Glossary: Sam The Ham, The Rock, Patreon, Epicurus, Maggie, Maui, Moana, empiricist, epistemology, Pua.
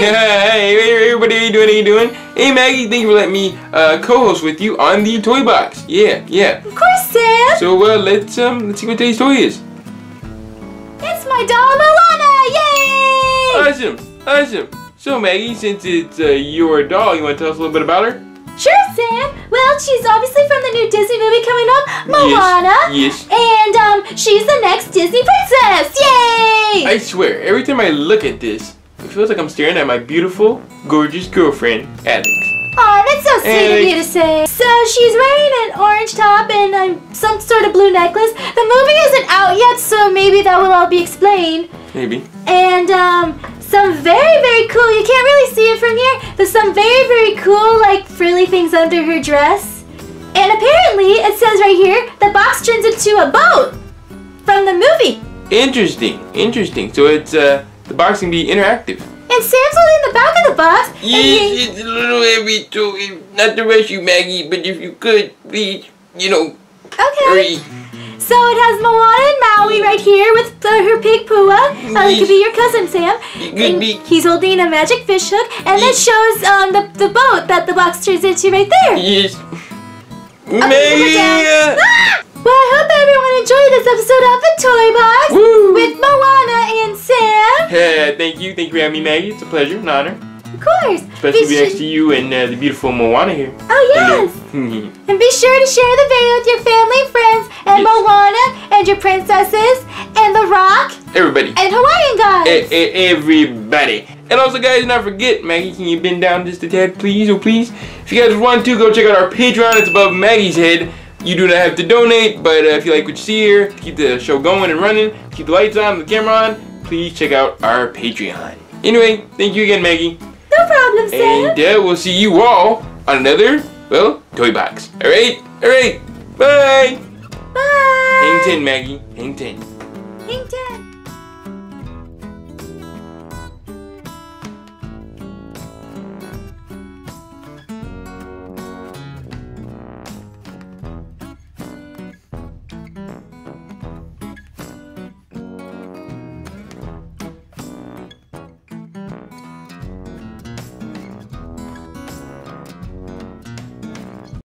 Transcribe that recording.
Hey, what are you doing? Hey, Maggie, thank you for letting me co-host with you on the toy box. Yeah. Of course, Sam. So, let's see what today's toy is. It's my doll, Moana! Yay! Awesome. So, Maggie, since it's your doll, you want to tell us a little bit about her? Sure, Sam. Well, she's obviously from the new Disney movie coming up, Moana. Yes. And she's the next Disney princess. Yay! I swear, every time I look at this, it feels like I'm staring at my beautiful, gorgeous girlfriend, Alex. Aw, that's so sweet of you to say. So she's wearing an orange top and some sort of blue necklace. The movie isn't out yet, so maybe that will all be explained. Maybe. And some very cool, you can't really see it from here, there's some very cool like frilly things under her dress. And apparently, it says right here, the box turns into a boat from the movie. Interesting. So it's, the box can be interactive. And Sam's holding the back of the box. Yes, it's a little heavy too. Not to rush you, Maggie, but if you could, please, okay. Hurry. So it has Moana and Maui right here with her pig Pua. It could be your cousin, Sam. He's holding a magic fish hook, and that shows the boat that the box turns into right there. Yes. Maggie. Well, I hope everyone enjoyed this episode of the Toy Box with Moana and Sam. Thank you for having me, Maggie. It's a pleasure and honor. Of course. Especially be next to you and the beautiful Moana here. Oh, yes. And be sure to share the video with your family, friends, and Moana, and your princesses, and The Rock. Everybody. And Hawaiian guys. Everybody. And also, guys, not forget, Maggie, can you bend down just a tad, please? If you guys want to, go check out our Patreon. It's above Maggie's head. You do not have to donate, but if you like what you see here, keep the show going and running, keep the lights on, the camera on, please check out our Patreon. Anyway, thank you again, Maggie. No problem, Sam. And we'll see you all on another, toy box. All right. Bye. Bye. Hang ten, Maggie. Hang ten.